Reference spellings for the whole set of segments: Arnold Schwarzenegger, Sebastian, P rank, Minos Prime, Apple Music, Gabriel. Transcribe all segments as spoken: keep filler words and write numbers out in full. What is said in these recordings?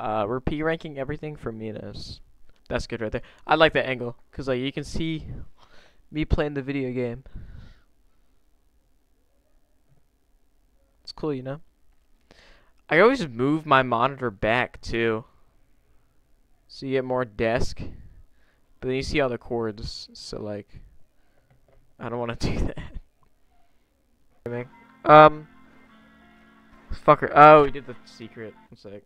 Uh, we're P-ranking everything for Minos. That's good right there. I like that angle, because like, you can see me playing the video game. It's cool, you know? I always move my monitor back, too. So you get more desk. But then you see all the cords, so like, I don't want to do that. Um, fucker. Oh, we did the secret. One sec.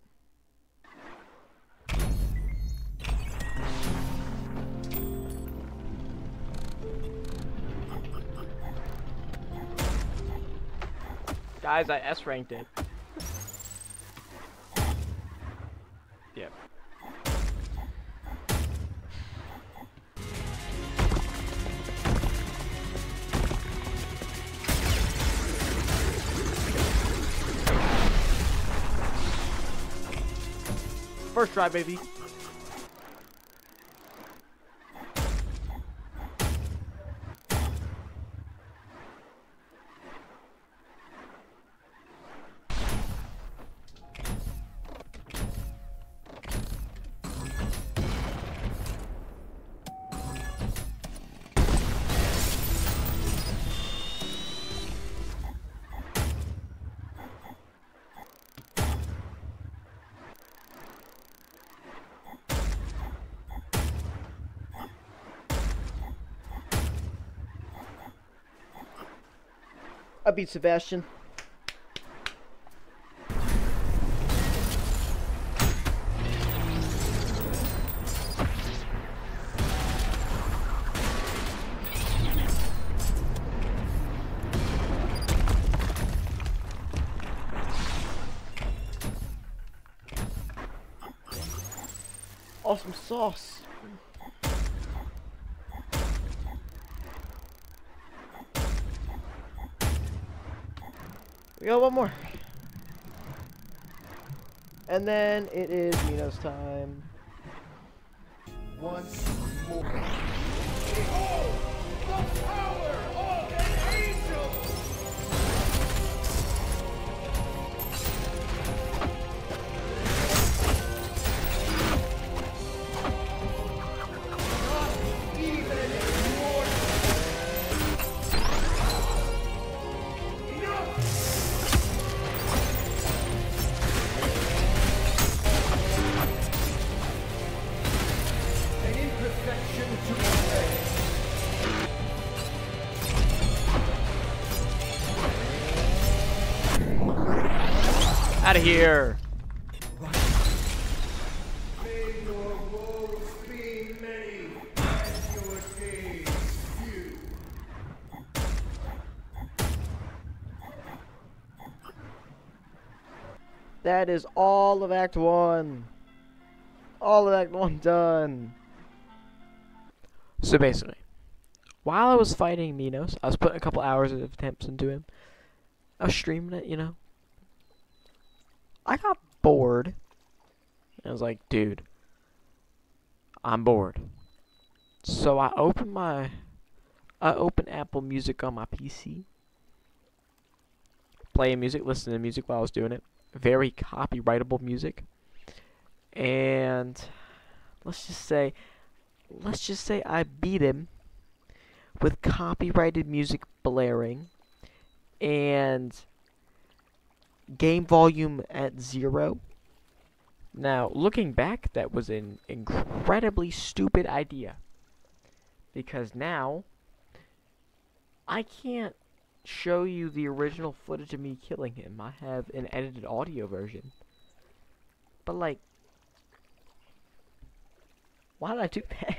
Guys, I S-ranked it. Yep. First try, baby. I beat Sebastian. Awesome sauce. We got one more. And then it is Minos time. One more. Behold, the power of an angel. Not even out of here. May your woes be many and your days few. That is all of Act One. All of Act One done. So basically, while I was fighting Minos, I was putting a couple hours of attempts into him. I was streaming it, you know. I got bored. I was like, dude, I'm bored. So I opened my, I opened Apple Music on my P C. Playing music, listening to music while I was doing it. Very copyrightable music. And let's just say, let's just say I beat him with copyrighted music blaring. And game volume at zero. Now, looking back, that was an incredibly stupid idea. Because now, I can't show you the original footage of me killing him. I have an edited audio version. But, like, why did I do that?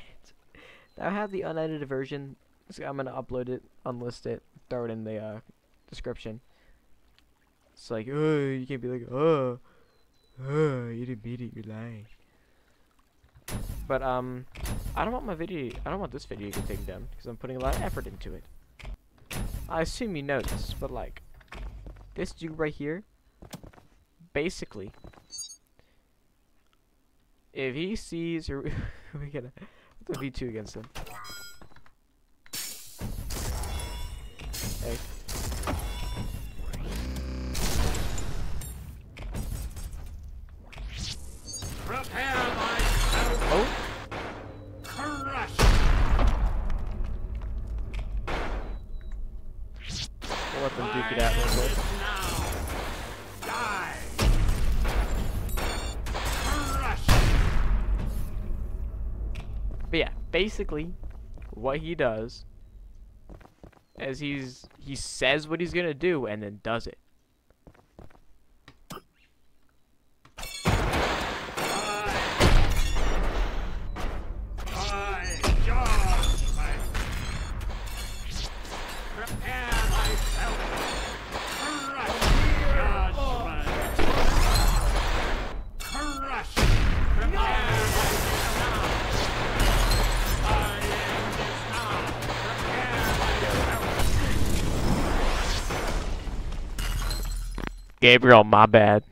Now I have the unedited version. So I'm going to upload it, unlist it, throw it in the uh, description. It's like, oh, you can't be like, oh, oh, you didn't beat it, you're lying. But, um, I don't want my video, I don't want this video to get taken down, because I'm putting a lot of effort into it. I assume you know this, but, like, this dude right here, basically, if he sees, we're gonna put the V two against him. Hey. duke it out real quick. But yeah, basically, what he does is he's he says what he's gonna do and then does it. Gabriel, my bad.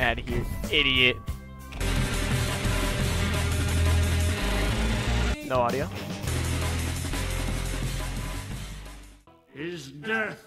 Out of here, idiot. No audio. His death.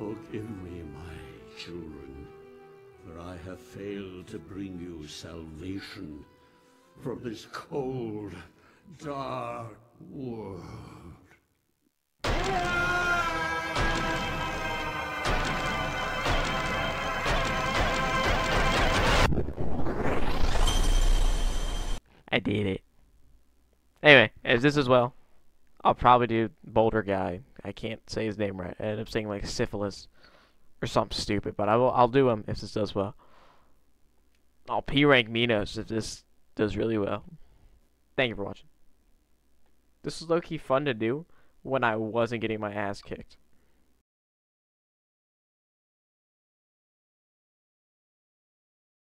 Look in me, my children, for I have failed to bring you salvation from this cold, dark world. I did it. Anyway, as this as well. I'll probably do Boulder Guy. I can't say his name right. I end up saying like syphilis or something stupid, but I will. I'll do him if this does well. I'll P rank Minos if this does really well. Thank you for watching. This was low key fun to do when I wasn't getting my ass kicked.